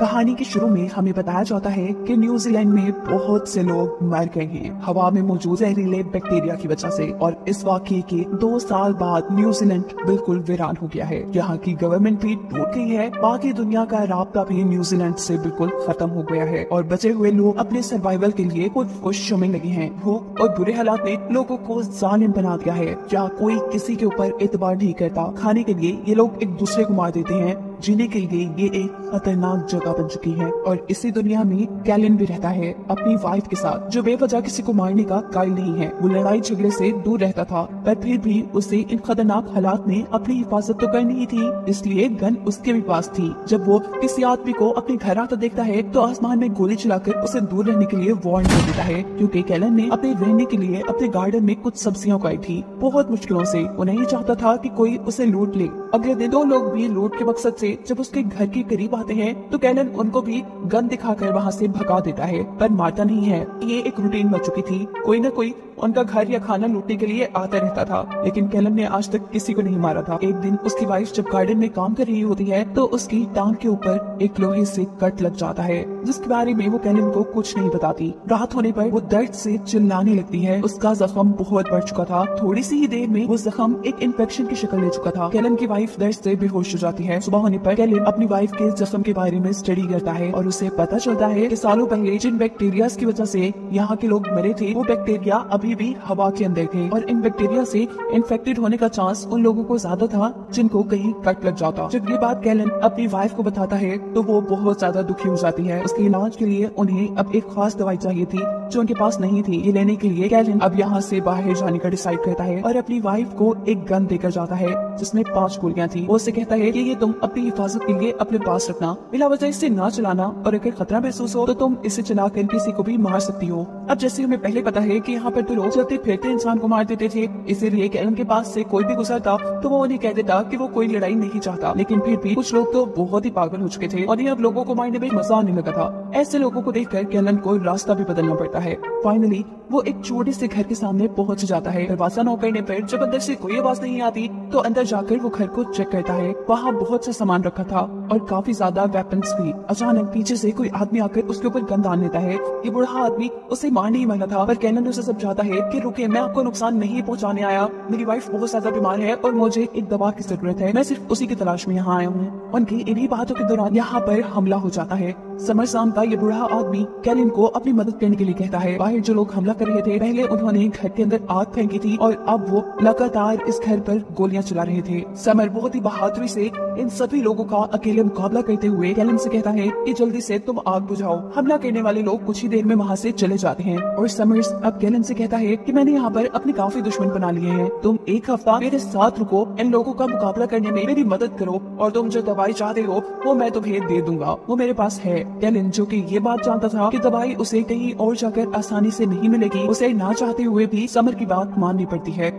कहानी के शुरू में हमें बताया जाता है कि न्यूजीलैंड में बहुत से लोग मर गए हैं हवा में मौजूद जहरीले बैक्टीरिया की वजह से, और इस वाकये के 2 साल बाद न्यूजीलैंड बिल्कुल वीरान हो गया है। यहाँ की गवर्नमेंट भी टूट गई है, बाकी दुनिया का राबता भी न्यूजीलैंड से बिल्कुल खत्म हो गया है और बचे हुए लोग अपने सर्वाइवल के लिए कोशिशों में लगे हैं। भूख और बुरे हालात ने लोगों को जालिम बना दिया है, या कोई किसी के ऊपर एतबार नहीं करता। खाने के लिए ये लोग एक दूसरे को मार देते हैं, जीने के लिए ये एक खतरनाक जगह बन चुकी है। और इसी दुनिया में कैलन भी रहता है अपनी वाइफ के साथ, जो बेवजह किसी को मारने का कायल नहीं है। वो लड़ाई झगड़े से दूर रहता था, पर फिर भी उसे इन खतरनाक हालात में अपनी हिफाजत तो करनी ही थी, इसलिए गन उसके भी पास थी। जब वो किसी आदमी को अपने घर आता देखता है तो आसमान में गोली चलाकर उसे दूर रहने के लिए वार्न कर देता है, क्योंकि कैलन ने अपने रहने के लिए अपने गार्डन में कुछ सब्जियां उगाई थी। बहुत मुश्किलों से वो नहीं चाहता था कि कोई उसे लूट ले। अगले दिन 2 लोग भी लूट के मकसद से जब उसके घर के करीब आते हैं तो कैलन उनको भी गन दिखाकर वहाँ से भगा देता है, पर मारता नहीं है। ये एक रूटीन बन चुकी थी, कोई न कोई उनका घर या खाना लूटने के लिए आता रहता था, लेकिन कैलन ने आज तक किसी को नहीं मारा था। एक दिन उसकी वाइफ जब गार्डन में काम कर रही होती है तो उसकी टांग के ऊपर एक लोहे से कट लग जाता है, जिसके बारे में वो कैलन को कुछ नहीं बताती। रात होने पर वो दर्द से चिल्लाने लगती है। उसका जख्म बहुत बढ़ चुका था, थोड़ी सी ही देर में वो जख्म एक इन्फेक्शन की शक्ल ले चुका था। कैलन की वाइफ दर्द से बेहोश हो जाती है। सुबह होने पर कैलन अपनी वाइफ के जख्म के बारे में स्टडी करता है और उसे पता चलता है कि सालों पहले जिन बैक्टीरिया की वजह से यहाँ के लोग मरे थे, वो बैक्टीरिया अभी भी हवा के अंदर थे, और इन बैक्टीरिया से इन्फेक्टेड होने का चांस उन लोगों को ज्यादा था जिनको कहीं कट लग जाता। जब ये बात कैलन अपनी वाइफ को बताता है तो वो बहुत ज्यादा दुखी हो जाती है। उसके इलाज के लिए उन्हें अब एक खास दवाई चाहिए थी जो उनके पास नहीं थी। ये लेने के लिए कैलन अब यहाँ से बाहर जाने का डिसाइड करता है और अपनी वाइफ को एक गन देकर जाता है जिसमें 5 गोलियां थी। वो उसे कहता है कि ये तुम अपनी हिफाजत के लिए अपने पास रखना, बिला वजह इसे ना चलाना, और अगर खतरा महसूस हो तो तुम इसे चलाकर किसी को भी मार सकती हो। अब जैसे हमें पहले पता है कि यहाँ पर तो लोग चलते फिरते इंसान को मार देते थे, इसीलिए कैलन के पास से कोई भी गुजरता तो वो उन्हें कह देता कि वो कोई लड़ाई नहीं चाहता। लेकिन फिर भी कुछ लोग तो बहुत ही पागल हो चुके थे और अब लोगों को मारने में मजा आने लगा था। ऐसे लोगों को देखकर कैलन को रास्ता भी बदलना पड़ता है। फाइनली वो एक छोटे से घर के सामने पहुंच जाता है। दरवाजा नॉक करने पर जब अंदर से कोई आवाज नहीं आती तो अंदर जाकर वो घर को चेक करता है। वहाँ बहुत सा सामान रखा था और काफी ज्यादा वेपन्स भी। अचानक पीछे से कोई आदमी आकर उसके ऊपर गन डाल देता है। ये बूढ़ा आदमी उसे मारने ही वाला था, पर कैलन उसे समझाता है कि रुके, मैं आपको नुकसान नहीं पहुंचाने आया। मेरी वाइफ बहुत ज्यादा बीमार है और मुझे एक दवा की जरूरत है, मैं सिर्फ उसी की तलाश में यहाँ आया हूँ। उनकी इन्हीं बातों के दौरान यहाँ पर हमला हो जाता है। समर शाम का ये बूढ़ा आदमी कैलन को अपनी मदद करने के लिए कहता है। बाहर जो लोग हमला कर रहे थे, पहले उन्होंने घर के अंदर आग फेंकी थी और अब वो लगातार इस घर पर गोलियां चला रहे थे। समर बहुत ही बहादुरी से इन सभी लोगों का अकेले मुकाबला करते हुए कैलन से कहता है कि जल्दी से तुम आग बुझाओ। हमला करने वाले लोग कुछ ही देर में वहाँ से चले जाते हैं और समर्स अब कैलन से कहता है कि मैंने यहाँ पर अपने काफी दुश्मन बना लिए हैं, तुम 1 हफ्ता मेरे साथ रुको, इन लोगों का मुकाबला करने में मेरी मदद करो, और तुम जो दवाई चाहते हो वो मैं तुम्हें दे दूंगा, वो मेरे पास है। कैलन जो कि ये बात जानता था कि दवाई उसे कहीं और जाकर आसानी से नहीं मिलेगी, उसे ना चाहते हुए भी समर की बात माननी पड़ती है।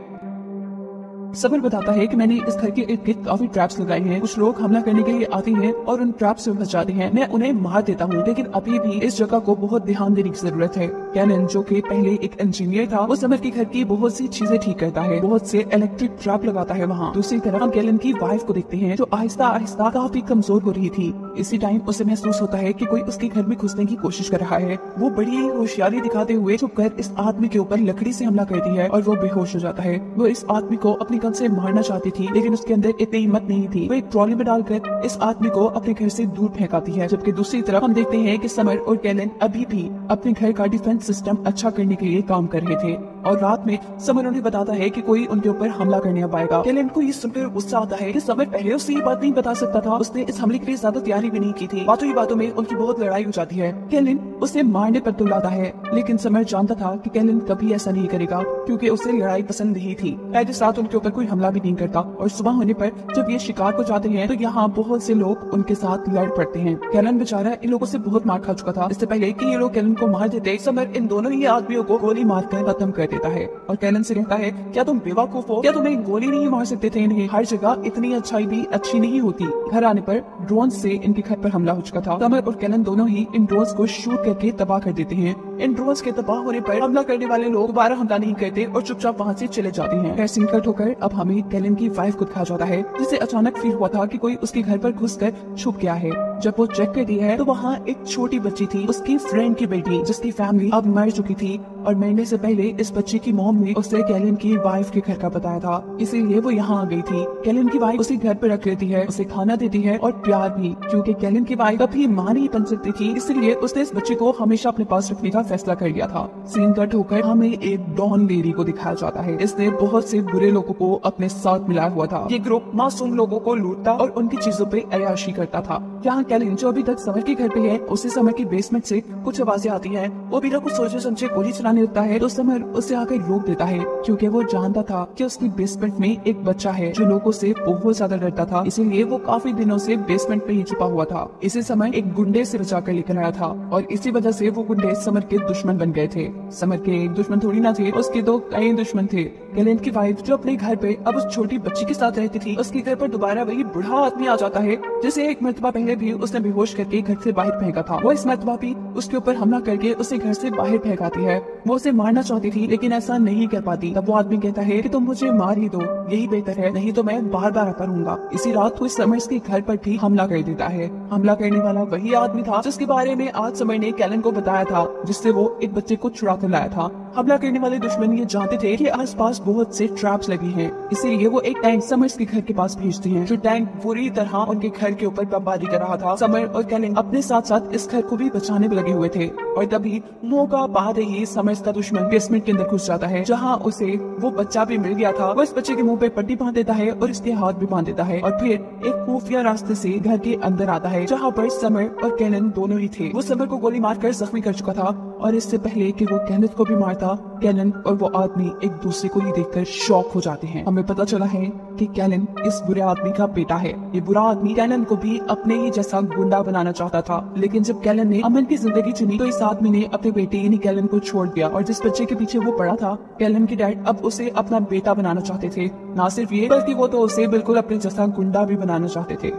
समर बताता है कि मैंने इस घर के इर्द गिर्द काफी ट्रैप्स लगाए हैं, कुछ लोग हमला करने के लिए आते हैं और उन ट्रैप्स में फंस जाते हैं, मैं उन्हें मार देता हूँ, लेकिन अभी भी इस जगह को बहुत ध्यान देने की जरूरत है। कैलन जो कि पहले एक इंजीनियर था, वो समर के घर की बहुत सी चीजें ठीक करता है, बहुत से इलेक्ट्रिक ट्रैप लगाता है। वहाँ दूसरी तरफ हम कैलन की वाइफ को देखते हैं जो आहिस्ता आहिस्ता काफी कमजोर हो रही थी। इसी टाइम उसे महसूस होता है कि कोई उसके घर में घुसने की कोशिश कर रहा है। वो बड़ी ही होशियारी दिखाते हुए छुपकर इस आदमी के ऊपर लकड़ी से हमला करती है और वो बेहोश हो जाता है। वो इस आदमी को अपनी गन से मारना चाहती थी, लेकिन उसके अंदर इतनी हिम्मत नहीं थी। वो एक ट्रॉली में डालकर इस आदमी को अपने घर से दूर फेंकाती है। जबकि दूसरी तरफ हम देखते हैं कि समर और कैलन अभी भी अपने घर का डिफेंस सिस्टम अच्छा करने के लिए काम कर रहे थे, और रात में समर उन्हें बताता है कि कोई उनके ऊपर हमला करने आएगा। कैलन को ये सुनकर गुस्सा आता है कि समर पहले उसे ये बात नहीं बता सकता था, उसने इस हमले के लिए ज्यादा तैयारी भी नहीं की थी। बातों ही बातों में उनकी बहुत लड़ाई हो जाती है। कैलन उसे मारने पर तुलाता है, लेकिन समर जानता था कि कैलन कभी ऐसा नहीं करेगा क्योंकि उसे लड़ाई पसंद नहीं थी। पहले साथ उनके ऊपर कोई हमला भी नहीं करता, और सुबह होने पर जब ये शिकार को जाते हैं तो यहाँ बहुत से लोग उनके साथ लड़ पड़ते हैं। कैलन बेचारा इन लोगों से बहुत मार खा चुका था। इससे पहले कि ये लोग कैलन को मार देते, समर इन दोनों ही आदमियों को गोली मारकर खत्म कर देता है और कैनन से कहता है, क्या तुम बेवकूफ हो, क्या तुम्हें गोली नहीं मार सकते थे इन्हें? हर जगह इतनी अच्छाई भी अच्छी नहीं होती। घर आने पर ड्रोन से इनके घर पर हमला हो चुका था। समर और कैनन दोनों ही इन ड्रोन को शूट करके तबाह कर देते हैं। इन ड्रोन के तबाह होने पर हमला करने वाले लोग दोबारा हमला नहीं करते और चुपचाप वहाँ से चले जाते हैं। कट होकर अब हमें कैलन की वाइफ को दिखा जाता है, जिसे अचानक फील हुआ था कि कोई उसके घर पर घुसकर छुप गया है। जब वो चेक करती है तो वहाँ एक छोटी बच्ची थी, उसकी फ्रेंड की बेटी, जिसकी फैमिली अब मर चुकी थी और मरने से पहले इस बच्ची की मॉम ने उसे कैलन की वाइफ के घर का बताया था, इसीलिए वो यहाँ आ गई थी। कैलन की वाइफ उसे घर पर रख लेती है, उसे खाना देती है और प्यार भी, क्योंकि कैलन की वाइफ कभी मां नहीं बन सकती थी, इसलिए उसने इस बच्चे को हमेशा अपने पास रखने का फैसला कर लिया था। सीन कट होकर हमें एक डॉन लेडी को दिखाया जाता है। इसने बहुत से बुरे लोगों को अपने साथ मिलाया हुआ था। ये ग्रुप मासूम लोगों को लूटता और उनकी चीजों पे अय्याशी करता था। यहाँ कैलन जो अभी तक समर के घर पे है, उसे समर के बेसमेंट से कुछ आवाजें आती है। वो बिना कुछ सोचे समझे गोली चलाने लगता है तो समर उसे आकर रोक देता है, क्योंकि वो जानता था कि उसके बेसमेंट में एक बच्चा है जो लोगों से बहुत ज्यादा डरता था, इसीलिए वो काफी दिनों से बेसमेंट में ही छुपा हुआ था। इसे समर एक गुंडे से बचाकर लेकर आया था और इसी वजह से वो गुंडे समर के दुश्मन बन गए थे। समर के एक दुश्मन थोड़ी ना थे, उसके दो कई दुश्मन थे। कैलन की वाइफ जो अपने घर पे अब उस छोटी बच्ची के साथ रहती थी, उसके घर पर दोबारा वही बूढ़ा आदमी आ जाता है, जिसे एक मरतबा पहले भी उसने बेहोश करके घर से बाहर फेंका था। वो इस मरतबा भी उसके ऊपर हमला करके उसे घर से बाहर फेंकाती है। वो उसे मारना चाहती थी लेकिन ऐसा नहीं कर पाती। तब वो आदमी कहता है कि तुम मुझे मार ही दो, यही बेहतर है, नहीं तो मैं बार बार करूंगा। इसी रात कोई समर के घर पर भी हमला कर देता है। हमला करने वाला वही आदमी था जिसके बारे में आज समर ने कैलन को बताया था, जिससे वो एक बच्चे को चुरा कर लाया था। हमला करने वाले दुश्मन ये जानते थे कि आसपास बहुत से ट्रैप्स लगी हैं, इसीलिए वो एक टैंक समर के घर के पास भेजते हैं, जो टैंक पूरी तरह उनके घर के ऊपर बमबारी कर रहा था। समर और कैलन अपने साथ साथ इस घर को भी बचाने में लगे हुए थे और तभी मौका पाते ही समर का दुश्मन बेसमेंट के अंदर घुस जाता है, जहाँ उसे वो बच्चा भी मिल गया था। वो इस बच्चे के मुँह पे पट्टी बांध देता है और इसके हाथ भी बांध देता है और फिर एक खुफिया रास्ते से घर के अंदर आता है, जहाँ पर समर और कैलन दोनों ही थे। वो समर को गोली मारकर जख्मी कर चुका था और इससे पहले कि वो कैलन को भी मारता, कैलन और वो आदमी एक दूसरे को ही देखकर शॉक हो जाते हैं। हमें पता चला है कि कैलन इस बुरे आदमी का बेटा है। ये बुरा आदमी कैलन को भी अपने ही जैसा गुंडा बनाना चाहता था, लेकिन जब कैलन ने अमन की जिंदगी चुनी तो इस आदमी ने अपने बेटे यानी कैलन को छोड़ दिया और जिस बच्चे के पीछे वो पड़ा था, कैलन के डैड अब उसे अपना बेटा बनाना चाहते थे। ना सिर्फ ये बल्कि वो तो उसे बिल्कुल अपने जैसा गुंडा भी बनाना चाहते थे।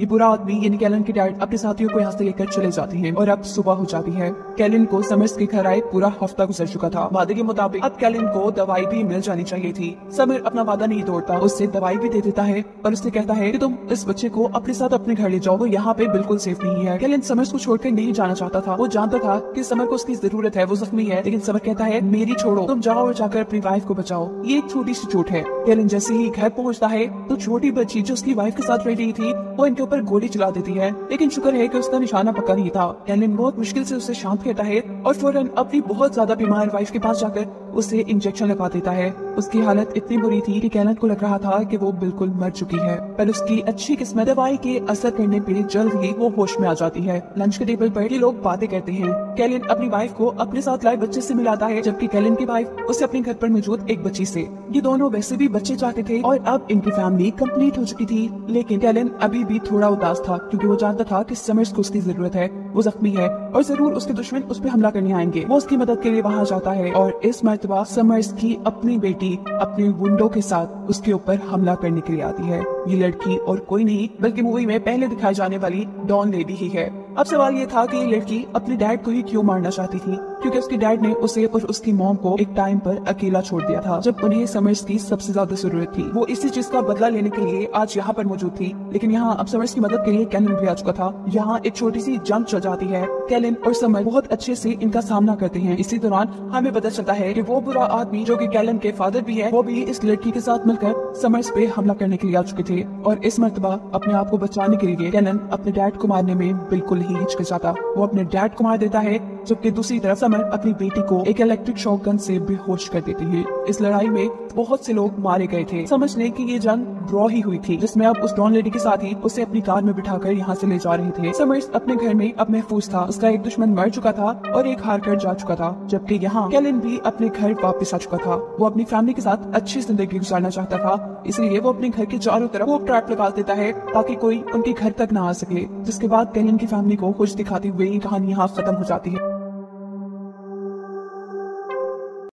ये बुरा आदमी यानी कैलन के डैड अपने साथियों को यहाँ से लेकर चले जाते हैं और अब सुबह हो जाती है। कैलन को समर के घर आए पूरा हफ्ता गुजर चुका था। वादे के मुताबिक अब कैलन को दवाई भी मिल जानी चाहिए थी। समर अपना वादा नहीं तोड़ता, उससे दवाई भी दे देता है और उससे कहता है कि तुम इस बच्चे को अपने साथ अपने घर ले जाओ, वो यहाँ पे बिल्कुल सेफ नहीं है। कैलन समर को छोड़कर नहीं जाना चाहता था। वो जानता था कि समर को उसकी जरूरत है, वो जख्मी है, लेकिन समर कहता है मेरी छोड़ो, तुम जाओ और जाकर अपनी वाइफ को बचाओ, ये एक छोटी सी चोट है। कैलन जैसे ही घर पहुँचता है तो छोटी बच्ची जो उसकी वाइफ के साथ रह रही थी वो इनके पर गोली चला देती है, लेकिन शुक्र है कि उसका निशाना पक्का नहीं था। कैलन बहुत मुश्किल से उसे शांत करता है और फौरन अपनी बहुत ज्यादा बीमार वाइफ के पास जाकर उसे इंजेक्शन लगा देता है। उसकी हालत इतनी बुरी थी कि कैलन को लग रहा था कि वो बिल्कुल मर चुकी है, पर उसकी अच्छी किस्मत दवाई के असर करने पे जल्द ही वो होश में आ जाती है। लंच के टेबल पर ये लोग बातें करते हैं। कैलन अपनी वाइफ को अपने साथ लाए बच्चे से मिलाता है, जबकि कैलन की वाइफ उसे अपने घर पर मौजूद एक बच्ची से। ये दोनों वैसे भी बच्चे चाहते थे और अब इनकी फैमिली कम्प्लीट हो चुकी थी, लेकिन कैलन अभी भी थोड़ा उदास था, क्योंकि वो जानता था कि समर्स को उसकी जरूरत है, वो जख्मी है और जरूर उसके दुश्मन उस पर हमला करने आएंगे। वो उसकी मदद के लिए वहाँ जाता है और इस मरतबा समर्स की अपनी बेटी अपने गुंडों के साथ उसके ऊपर हमला करने के लिए आती है। ये लड़की और कोई नहीं बल्कि मूवी में पहले दिखाई जाने वाली डॉन लेडी ही है। अब सवाल ये था कि ये लड़की अपने डैड को ही क्यों मारना चाहती थी, क्योंकि उसके डैड ने उसे और उसकी मॉम को एक टाइम पर अकेला छोड़ दिया था, जब उन्हें समर्स की सबसे ज्यादा जरूरत थी। वो इसी चीज का बदला लेने के लिए आज यहाँ पर मौजूद थी, लेकिन यहाँ अब समर्स की मदद के लिए कैलन भी आ चुका था। यहाँ एक छोटी सी जंग चल जाती है। कैलन और समर बहुत अच्छे से इनका सामना करते हैं। इसी दौरान हमें पता चलता है कि वो बुरा आदमी जो कि कैलन के फादर भी है, वो भी इस लड़की के साथ मिलकर समर्स पे हमला करने के लिए आ चुके थे और इस मरतबा अपने आप को बचाने के लिए कैलन अपने डैड को मारने में बिल्कुल ही हिचकिचाता, वो अपने डैड को मार देता है, जबकि दूसरी तरफ समर अपनी बेटी को एक इलेक्ट्रिक शॉटगन से बेहोश कर देती है। इस लड़ाई में बहुत से लोग मारे गए थे। समझ लें कि ये जंग ड्रॉ ही हुई थी, जिसमें अब उस डॉन लेडी के साथ ही उसे अपनी कार में बिठाकर यहाँ से ले जा रहे थे। समर्स अपने घर में अब महफूज था, उसका एक दुश्मन मर चुका था और एक हार कर जा चुका था, जबकि यहाँ कैलन भी अपने घर वापस आ चुका था। वो अपनी फैमिली के साथ अच्छी जिंदगी गुजारना चाहता था, इसलिए वो अपने घर के चारों तरफ वो ट्रैप लगा देता है ताकि कोई उनके घर तक न आ सके, जिसके बाद कैलन की फैमिली को खुश दिखाते हुए ये कहानी यहाँ खत्म हो जाती है।